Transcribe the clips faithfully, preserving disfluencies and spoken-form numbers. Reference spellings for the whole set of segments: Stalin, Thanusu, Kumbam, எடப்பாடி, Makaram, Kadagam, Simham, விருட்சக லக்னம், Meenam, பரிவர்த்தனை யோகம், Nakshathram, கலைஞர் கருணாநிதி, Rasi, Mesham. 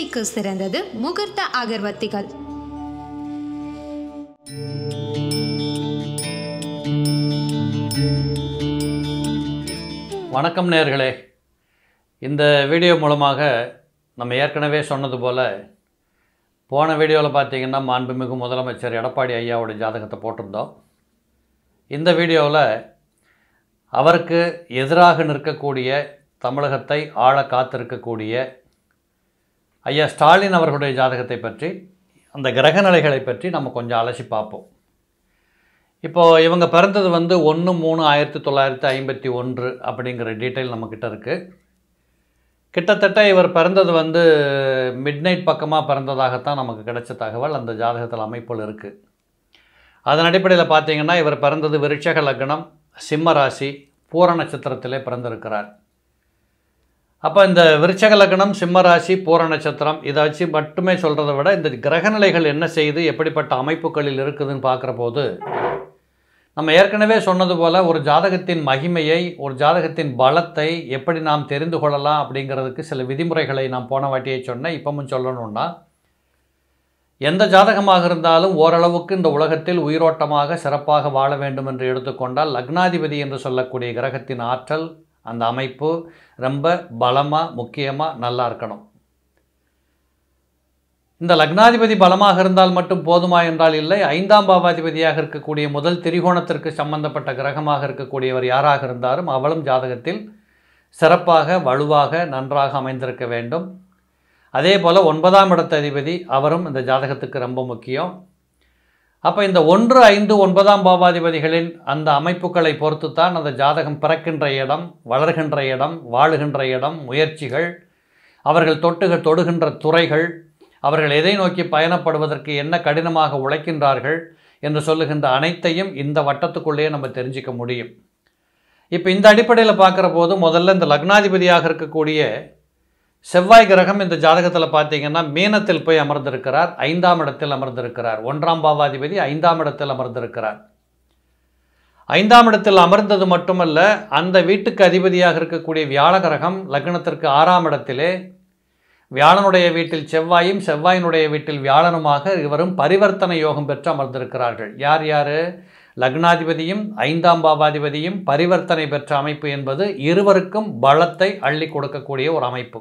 சந்தைக்கு சிறந்தது முகூர்த்த அகர்வத்திகள். வணக்கம் நேயர்களே, இந்த வீடியோ மூலமாக நம்ம ஏற்கனவே சொன்னது போல் போன வீடியோவில் பார்த்திங்கன்னா மாண்புமிகு முதலமைச்சர் எடப்பாடி ஐயாவோட ஜாதகத்தை போட்டிருந்தோம். இந்த வீடியோவில் அவருக்கு எதிராக நிற்கக்கூடிய, தமிழகத்தை ஆள காத்திருக்கக்கூடிய ஐயா ஸ்டாலின் அவர்களுடைய ஜாதகத்தை பற்றி, அந்த கிரக நிலைகளை பற்றி நம்ம கொஞ்சம் அலசி பார்ப்போம். இப்போது இவங்க பிறந்தது வந்து ஒன்று மூணு ஆயிரத்தி தொள்ளாயிரத்தி ஐம்பத்தி ஒன்று அப்படிங்கிற டீட்டெயில் நம்மக்கிட்ட இருக்குது. கிட்டத்தட்ட இவர் பிறந்தது வந்து மிட்நைட் பக்கமாக பிறந்ததாகத்தான் நமக்கு கிடைச்ச தகவல் அந்த ஜாதகத்தில் அமைப்பில் இருக்குது. அதன் அடிப்படையில் பார்த்திங்கன்னா இவர் பிறந்தது விருட்சக லக்னம், சிம்ம ராசி, பூர நட்சத்திரத்திலே பிறந்திருக்கிறார். அப்போ இந்த விருட்சக லக்னம், சிம்ம ராசி, பூர நட்சத்திரம் இதை வச்சு மட்டுமே சொல்கிறத விட இந்த கிரகநிலைகள் என்ன செய்து எப்படிப்பட்ட அமைப்புகளில் இருக்குதுன்னு பார்க்குற போது நம்ம ஏற்கனவே சொன்னது போல் ஒரு ஜாதகத்தின் மகிமையை, ஒரு ஜாதகத்தின் பலத்தை எப்படி நாம் தெரிந்து கொள்ளலாம் அப்படிங்கிறதுக்கு சில விதிமுறைகளை நாம் போன வாட்டியே சொன்னேன். இப்பவும் சொல்லணும்னா, எந்த ஜாதகமாக இருந்தாலும் ஓரளவுக்கு இந்த உலகத்தில் உயிரோட்டமாக சிறப்பாக வாழ வேண்டும் என்று எடுத்துக்கொண்டால் லக்னாதிபதி என்று சொல்லக்கூடிய கிரகத்தின் ஆற்றல், அந்த அமைப்பு ரொம்ப பலமாக முக்கியமாக நல்லா இருக்கணும். இந்த லக்னாதிபதி பலமாக இருந்தால் மட்டும் போதுமா என்றால் இல்லை. ஐந்தாம் பாவாதிபதியாக இருக்கக்கூடிய முதல் திரிகோணத்திற்கு சம்பந்தப்பட்ட கிரகமாக இருக்கக்கூடியவர் யாராக இருந்தாலும் அவளும் ஜாதகத்தில் சிறப்பாக வலுவாக நன்றாக அமைந்திருக்க வேண்டும். அதே போல் ஒன்பதாம் இடத்த அதிபதி அவரும் இந்த ஜாதகத்துக்கு ரொம்ப முக்கியம். அப்போ இந்த ஒன்று ஐந்து ஒன்பதாம் பாவாதிபதிகளின் அந்த அமைப்புகளை பொறுத்துத்தான் அந்த ஜாதகம் பிறக்கின்ற இடம், வளர்கின்ற இடம், வாழுகின்ற இடம், முயற்சிகள், அவர்கள் தொட்டுக தொடுகின்ற துறைகள், அவர்கள் எதை நோக்கி பயணப்படுவதற்கு என்ன கடினமாக உழைக்கின்றார்கள் என்று சொல்லுகின்ற அனைத்தையும் இந்த வட்டத்துக்குள்ளேயே நம்ம தெரிஞ்சிக்க முடியும். இப்போ இந்த அடிப்படையில் பார்க்குற போது முதல்ல இந்த லக்னாதிபதியாக இருக்கக்கூடிய செவ்வாய் கிரகம் இந்த ஜாதகத்தில் பார்த்திங்கன்னா மீனத்தில் போய் அமர்ந்திருக்கிறார், ஐந்தாம் இடத்தில் அமர்ந்திருக்கிறார். ஒன்றாம் பாவாதிபதி ஐந்தாம் இடத்தில் அமர்ந்திருக்கிறார். ஐந்தாம் இடத்தில் அமர்ந்தது மட்டுமல்ல, அந்த வீட்டுக்கு அதிபதியாக இருக்கக்கூடிய வியாழ கிரகம் லக்னத்திற்கு ஆறாம் இடத்திலே, வியாழனுடைய வீட்டில் செவ்வாயும் செவ்வாயினுடைய வீட்டில் வியாழனுமாக இவரும் பரிவர்த்தனை யோகம் பெற்று அமர்ந்திருக்கிறார்கள். யார் யார்? லக்னாதிபதியும் ஐந்தாம் பாவாதிபதியும் பரிவர்த்தனை பெற்ற அமைப்பு என்பது இருவருக்கும் பலத்தை அள்ளி கொடுக்கக்கூடிய ஒரு அமைப்பு.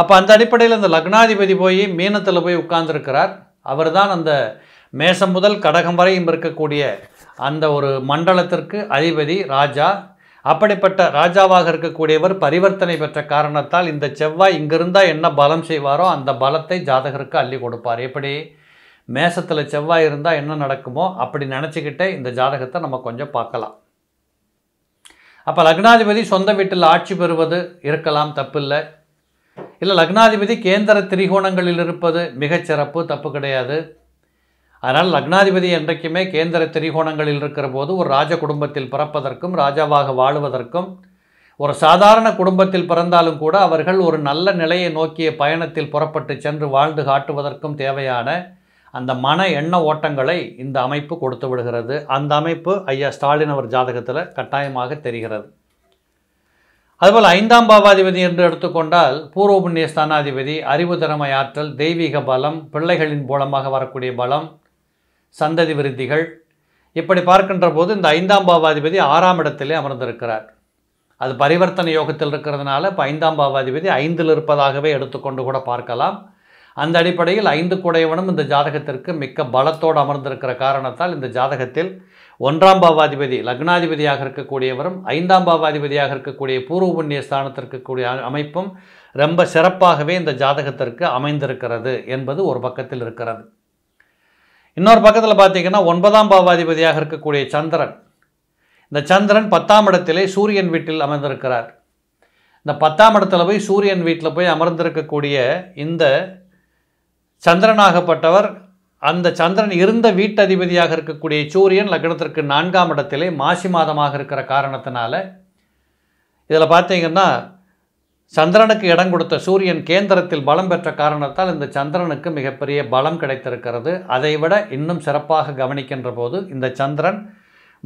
அப்போ அந்த அடிப்படையில் இந்த லக்னாதிபதி போய் மீனத்தில் போய் உட்கார்ந்துருக்கிறார். அவர் தான் அந்த மேஷம் முதல் கடகம் வரையும் இருக்கக்கூடிய அந்த ஒரு மண்டலத்திற்கு அதிபதி ராஜா. அப்படிப்பட்ட ராஜாவாக இருக்கக்கூடியவர் பரிவர்த்தனை பெற்ற காரணத்தால் இந்த செவ்வாய் இங்கிருந்தால் என்ன பலம் செய்வாரோ அந்த பலத்தை ஜாதகருக்கு அள்ளி கொடுப்பார். எப்படி மேசத்தில் செவ்வாய் இருந்தால் என்ன நடக்குமோ அப்படி நினச்சிக்கிட்டே இந்த ஜாதகத்தை நம்ம கொஞ்சம் பார்க்கலாம். அப்போ லக்னாதிபதி சொந்த வீட்டில் ஆட்சி பெறுவது இருக்கலாம், தப்பில்லை. இல்லை லக்னாதிபதி கேந்திர திரிகோணங்களில் இருப்பது மிகச்சிறப்பு, தப்பு கிடையாது. ஆனால் லக்னாதிபதி என்றைக்குமே கேந்திர திரிகோணங்களில் இருக்கிற போது ஒரு ராஜ குடும்பத்தில் பிறப்பதற்கும் ராஜாவாக வாழுவதற்கும், ஒரு சாதாரண குடும்பத்தில் பிறந்தாலும் கூட அவர்கள் ஒரு நல்ல நிலையை நோக்கிய பயணத்தில் புறப்பட்டு சென்று வாழ்ந்து காட்டுவதற்கும் தேவையான அந்த மன எண்ண ஓட்டங்களை இந்த அமைப்பு கொடுத்து விடுகிறது. அந்த அமைப்பு ஐயா ஸ்டாலின் அவர் ஜாதகத்தில் கட்டாயமாக தெரிகிறது. அதுபோல் ஐந்தாம் பாவாதிபதி என்று எடுத்துக்கொண்டால் பூர்வ புண்ணிய ஸ்தானாதிபதி, அறிவு திறமை ஆற்றல், தெய்வீக பலம், பிள்ளைகளின் மூலமாக வரக்கூடிய பலம், சந்ததி விருத்திகள், இப்படி பார்க்கின்ற போது இந்த ஐந்தாம் பாவாதிபதி ஆறாம் இடத்திலே அமர்ந்திருக்கிறார். அது பரிவர்த்தனை யோகத்தில் இருக்கிறதுனால இப்போ ஐந்தாம் பாவாதிபதி ஐந்தில் இருப்பதாகவே எடுத்துக்கொண்டு கூட பார்க்கலாம். அந்த அடிப்படையில் ஐந்து கூடையவனும் இந்த ஜாதகத்திற்கு மிக்க பலத்தோடு அமர்ந்திருக்கிற காரணத்தால் இந்த ஜாதகத்தில் ஒன்றாம் பாவாதிபதி லக்னாதிபதியாக இருக்கக்கூடியவரும் ஐந்தாம் பாவாதிபதியாக இருக்கக்கூடிய பூர்வ புண்ணிய ஸ்தானத்திற்கு கூடிய அமைப்பும் ரொம்ப சிறப்பாகவே இந்த ஜாதகத்திற்கு அமைந்திருக்கிறது என்பது ஒரு பக்கத்தில் இருக்கிறது. இன்னொரு பக்கத்தில் பார்த்திங்கன்னா ஒன்பதாம் பாவாதிபதியாக இருக்கக்கூடிய சந்திரன், இந்த சந்திரன் பத்தாம் இடத்திலே சூரியன் வீட்டில் அமர்ந்திருக்கிறார். இந்த பத்தாம் இடத்துல போய் சூரியன் வீட்டில் போய் அமர்ந்திருக்கக்கூடிய இந்த சந்திரனாகப்பட்டவர், அந்த சந்திரன் இருந்த வீட்டதிபதியாக இருக்கக்கூடிய சூரியன் லக்னத்திற்கு நான்காம் இடத்திலே மாசி மாதமாக இருக்கிற காரணத்தினால இதில் பார்த்திங்கன்னா சந்திரனுக்கு இடம் கொடுத்த சூரியன் கேந்திரத்தில் பலம் பெற்ற காரணத்தால் இந்த சந்திரனுக்கு மிகப்பெரிய பலம் கிடைத்திருக்கிறது. அதைவிட இன்னும் சிறப்பாக கவனிக்கின்ற போது இந்த சந்திரன்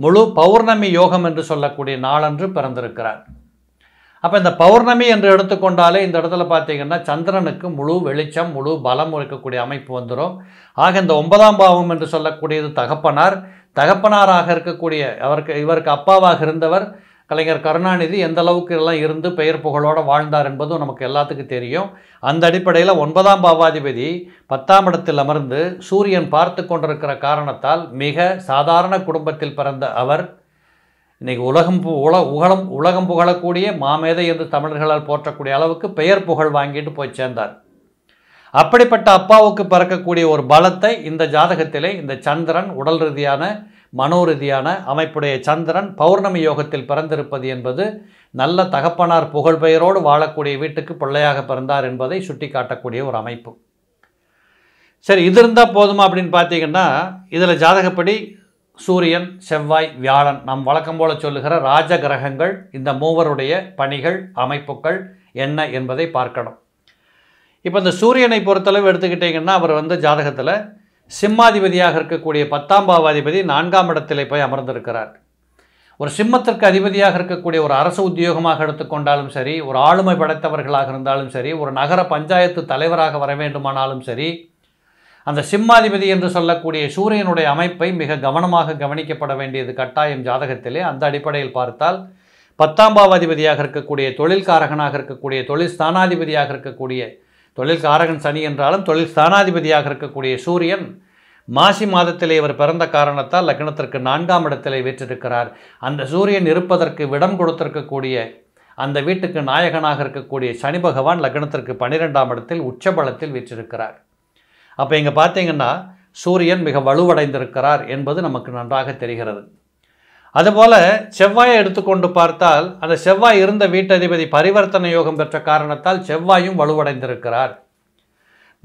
முழு பௌர்ணமி யோகம் என்று சொல்லக்கூடிய நாளன்று பிறந்திருக்கிறார். அப்ப இந்த பௌர்ணமி என்று எடுத்துக்கொண்டாலே இந்த இடத்துல பாத்தீங்கன்னா சந்திரனுக்கு முழு வெளிச்சம் முழு பலம் இருக்கக்கூடிய அமைப்பு வந்துரும். ஆக இந்த ஒன்பதாம் பாவம் என்று சொல்லக்கூடியது தகப்பனார், தகப்பனாராக இருக்கக்கூடிய அவருக்கு இவருக்கு அப்பாவாக இருந்தவர் கலைஞர் கருணாநிதி எந்த அளவுக்கு எல்லாம் இருந்து பெயர் புகழோட வாழ்ந்தார் என்பதும் நமக்கு எல்லாத்துக்கும் தெரியும். அந்த அடிப்படையில் ஒன்பதாம் பாவாதிபதி பத்தாம் இடத்தில் அமர்ந்து சூரியன் பார்த்து கொண்டிருக்கிற காரணத்தால் மிக சாதாரண குடும்பத்தில் பிறந்த அவர் இன்றைக்கி உலகம் உல உலகம் உலகம் புகழக்கூடிய மாமேதை என்று தமிழர்களால் போற்றக்கூடிய அளவுக்கு பெயர் புகழ் வாங்கிட்டு போய் சேர்ந்தார். அப்படிப்பட்ட அப்பாவுக்கு பிறக்கக்கூடிய ஒரு பலத்தை இந்த ஜாதகத்திலே இந்த சந்திரன் உடல் ரீதியான மனோரீதியான அமைப்புடைய சந்திரன் பௌர்ணமி யோகத்தில் பிறந்திருப்பது என்பது நல்ல தகப்பனார் புகழ்பெயரோடு வாழக்கூடிய வீட்டுக்கு பிள்ளையாக பிறந்தார் என்பதை சுட்டி காட்டக்கூடிய ஒரு அமைப்பு. சரி, இது இருந்தால் போதுமா அப்படின்னு பார்த்தீங்கன்னா இதில் ஜாதகப்படி சூரியன் செவ்வாய் வியாழன் நாம் வழக்கம் போல சொல்லுகிற ராஜ கிரகங்கள் இந்த மூவருடைய பணிகள் அமைப்புகள் என்ன என்பதை பார்க்கணும். இப்போ இந்த சூரியனை பொறுத்தளவு எடுத்துக்கிட்டிங்கன்னா அவர் வந்து ஜாதகத்தில் சிம்மாதிபதியாக இருக்கக்கூடிய பத்தாம் பாவாதிபதி நான்காம் இடத்திலே போய் அமர்ந்திருக்கிறார். ஒரு சிம்மத்திற்கு அதிபதியாக இருக்கக்கூடிய ஒரு அரசு உத்தியோகமாக எடுத்துக்கொண்டாலும் சரி, ஒரு ஆளுமை படைத்தவர்களாக இருந்தாலும் சரி, ஒரு நகர பஞ்சாயத்து தலைவராக வர வேண்டுமானாலும் சரி, அந்த சிம்மாதிபதி என்று சொல்லக்கூடிய சூரியனுடைய அமைப்பை மிக கவனமாக கவனிக்கப்பட வேண்டியது கட்டாயம் ஜாதகத்திலே. அந்த அடிப்படையில் பார்த்தால் பத்தாம் பாவாதிபதியாக இருக்கக்கூடிய தொழில்காரகனாக இருக்கக்கூடிய தொழில் ஸ்தானாதிபதியாக இருக்கக்கூடிய தொழில்காரகன் சனி என்றாலும் தொழில் ஸ்தானாதிபதியாக இருக்கக்கூடிய சூரியன் மாசி மாதத்திலே இவர் பிறந்த காரணத்தால் லக்னத்திற்கு நான்காம் இடத்திலே வீற்றிருக்கிறார். அந்த சூரியன் இருப்பதற்கு விடம் கொடுத்திருக்கக்கூடிய அந்த வீட்டுக்கு நாயகனாக இருக்கக்கூடிய சனி பகவான் லக்னத்திற்கு பன்னிரெண்டாம் இடத்தில் உச்சபலத்தில் வீற்றிருக்கிறார். அப்போ இங்கே பார்த்தீங்கன்னா சூரியன் மிக வலுவடைந்திருக்கிறார் என்பது நமக்கு நன்றாக தெரிகிறது. அதுபோல் செவ்வாயை எடுத்துக்கொண்டு பார்த்தால் அந்த செவ்வாய் இருந்த வீட்டதிபதி பரிவர்த்தனை யோகம் பெற்ற காரணத்தால் செவ்வாயும் வலுவடைந்திருக்கிறார்.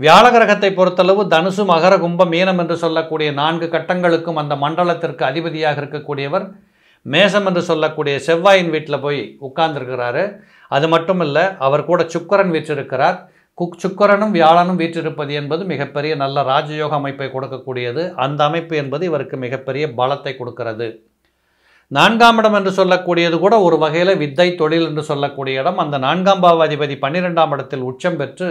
வியாழ கிரகத்தை பொறுத்தளவு தனுசு மகர கும்பம் மீனம் என்று சொல்லக்கூடிய நான்கு கட்டங்களுக்கும் அந்த மண்டலத்திற்கு அதிபதியாக இருக்கக்கூடியவர் மேஷம் என்று சொல்லக்கூடிய செவ்வாயின் வீட்டில் போய் உட்கார்ந்திருக்கிறாரு. அது மட்டும் இல்லை, அவர் கூட சுக்கரன் வீற்றிருக்கிறார். குக் சுக்கரனும் வியாழனும் வீற்றிருப்பது என்பது மிகப்பெரிய நல்ல ராஜயோக அமைப்பை கொடுக்கக்கூடியது. அந்த அமைப்பு என்பது இவருக்கு மிகப்பெரிய பலத்தை கொடுக்கிறது. நான்காம் இடம் என்று சொல்லக்கூடியது கூட ஒரு வகையில் வித்தை தொழில் என்று சொல்லக்கூடிய இடம். அந்த நான்காம் பாவாதிபதி பன்னிரெண்டாம் இடத்தில் உச்சம் பெற்று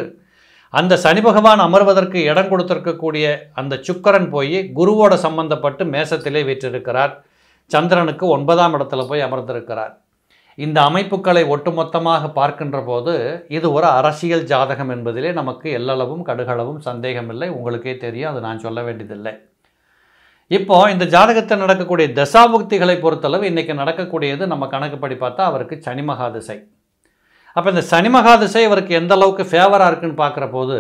அந்த சனி பகவான் அமர்வதற்கு இடம் கொடுத்திருக்கக்கூடிய அந்த சுக்கரன் போய் குருவோட சம்பந்தப்பட்டு மேசத்திலே வீற்றிருக்கிறார். சந்திரனுக்கு ஒன்பதாம் இடத்துல போய் அமர்ந்திருக்கிறார். இந்த அமைப்புகளை ஒட்டுமொத்தமாக பார்க்கின்ற போது இது ஒரு அரசியல் ஜாதகம் என்பதிலே நமக்கு எல்லளவும் கடுகளவும் சந்தேகமில்லை. உங்களுக்கே தெரியும், அது நான் சொல்ல வேண்டியதில்லை. இப்போ இந்த ஜாதகத்தில் நடக்கக்கூடிய தசாபுக்திகளை பொறுத்தளவு இன்றைக்கி நடக்கக்கூடியது நம்ம கணக்குப்படி பார்த்தா அவருக்கு சனி மகாதிசை. அப்போ இந்த சனி மகாதிசை இவருக்கு எந்த அளவுக்கு ஃபேவராக இருக்குன்னு பார்க்குற போது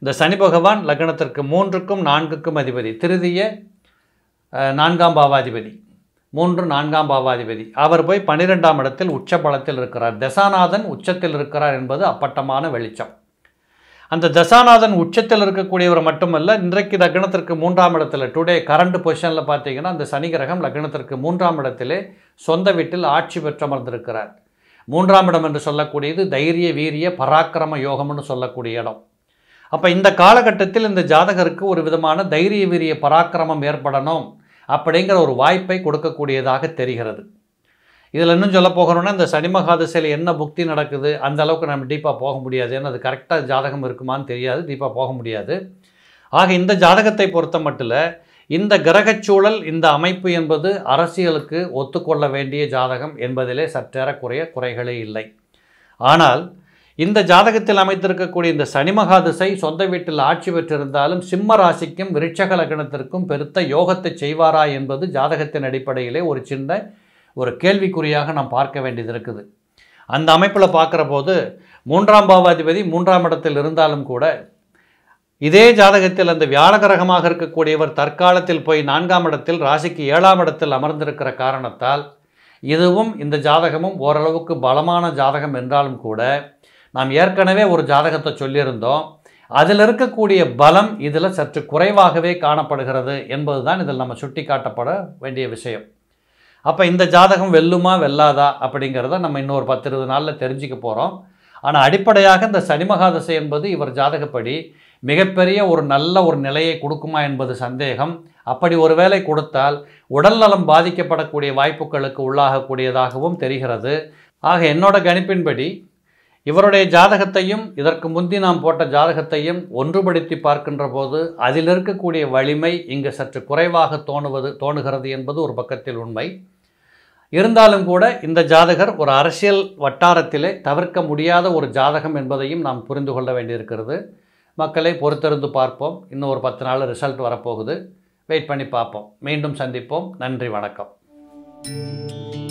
இந்த சனி பகவான் லக்னத்திற்கு மூன்றுக்கும் நான்குக்கும் அதிபதி திருதிய நான்காம் பாவாதிபதி மூன்று நான்காம் பாவாதிபதி அவர் போய் பன்னிரெண்டாம் இடத்தில் உச்ச பலத்தில் இருக்கிறார். தசாநாதன் உச்சத்தில் இருக்கிறார் என்பது அப்பட்டமான வெளிச்சம். அந்த தசாநாதன் உச்சத்தில் இருக்கக்கூடியவர் மட்டுமல்ல, இன்றைக்கு லக்னத்திற்கு மூன்றாம் இடத்துல டுடே கரண்ட் பொசிஷனில் பார்த்தீங்கன்னா அந்த சனி கிரகம் லக்னத்திற்கு மூன்றாம் இடத்திலே சொந்த வீட்டில் ஆட்சி பெற்றமர்ந்திருக்கிறார். மூன்றாம் இடம் என்று சொல்லக்கூடியது தைரிய வீரிய பராக்கிரம யோகம்னு சொல்லக்கூடிய இடம். அப்போ இந்த காலகட்டத்தில் இந்த ஜாதகருக்கு ஒரு விதமான தைரிய வீரிய பராக்கிரமம் ஏற்படணும் அப்படிங்கிற ஒரு வாய்ப்பை கொடுக்கக்கூடியதாக தெரிகிறது. இதில் இன்னும் சொல்ல போகணும்னா இந்த சனி மகாதிசையில் என்ன புக்தி நடக்குது அந்த அளவுக்கு நம்ம டீப்பாக போக முடியாது. ஏன்னா அது கரெக்டாக ஜாதகம் இருக்குமான்னு தெரியாது, டீப்பாக போக முடியாது. ஆக இந்த ஜாதகத்தை பொறுத்த மட்டும் இல்லை, இந்த கிரகச்சூழல் இந்த அமைப்பு என்பது அரசியலுக்கு ஒத்துக்கொள்ள வேண்டிய ஜாதகம் என்பதிலே சற்றேறக்குறைய குறைகளே இல்லை. ஆனால் இந்த ஜாதகத்தில் அமைத்திருக்கக்கூடிய இந்த சனி மகாதிசை சொந்த வீட்டில் ஆட்சி பெற்றிருந்தாலும் சிம்ம ராசிக்கும் விருட்சக லக்னத்திற்கும் பெருத்த யோகத்தை செய்வாரா என்பது ஜாதகத்தின் அடிப்படையிலே ஒரு சின்ன ஒரு கேள்விக்குறியாக நாம் பார்க்க வேண்டியது இருக்குது. அந்த அமைப்பில் பார்க்குற போது மூன்றாம் பாவாதிபதி மூன்றாம் இடத்தில் இருந்தாலும் கூட இதே ஜாதகத்தில் அந்த வியாழ கிரகமாக இருக்கக்கூடியவர் தற்காலத்தில் போய் நான்காம் இடத்தில் ராசிக்கு ஏழாம் இடத்தில் அமர்ந்திருக்கிற காரணத்தால் இதுவும் இந்த ஜாதகமும் ஓரளவுக்கு பலமான ஜாதகம் என்றாலும் கூட நாம் ஏற்கனவே ஒரு ஜாதகத்தை சொல்லியிருந்தோம். அதில் இருக்கக்கூடிய பலம் இதில் சற்று குறைவாகவே காணப்படுகிறது என்பது தான் இதில் நம்ம சுட்டி காட்டப்பட வேண்டிய விஷயம். அப்போ இந்த ஜாதகம் வெல்லுமா வெல்லாதா அப்படிங்கிறத நம்ம இன்னொரு பத்து இருபது நாளில் தெரிஞ்சுக்க போகிறோம். ஆனால் அடிப்படையாக இந்த சனி மகாதசை என்பது இவர் ஜாதகப்படி மிகப்பெரிய ஒரு நல்ல ஒரு நிலையை கொடுக்குமா என்பது சந்தேகம். அப்படி ஒருவேளை கொடுத்தால் உடல்நலம் பாதிக்கப்படக்கூடிய வாய்ப்புகளுக்கு உள்ளாகக்கூடியதாகவும் தெரிகிறது. ஆக என்னோட கணிப்பின்படி இவருடைய ஜாதகத்தையும் இதற்கு முந்தி நாம் போட்ட ஜாதகத்தையும் ஒன்றுபடுத்தி பார்க்கின்ற போது அதில் இருக்கக்கூடிய வலிமை இங்கு சற்று குறைவாக தோணுவது தோணுகிறது என்பது ஒரு பக்கத்தில் உண்மை. இருந்தாலும் கூட இந்த ஜாதகர் ஒரு அரசியல் வட்டாரத்திலே தவிர்க்க முடியாத ஒரு ஜாதகம் என்பதையும் நாம் புரிந்து கொள்ள வேண்டியிருக்கிறது. மக்களை பொறுத்திருந்து பார்ப்போம். இன்னும் ஒரு பத்து நாள் ரிசல்ட் வரப்போகுது. வெயிட் பண்ணி பார்ப்போம். மீண்டும் சந்திப்போம். நன்றி, வணக்கம்.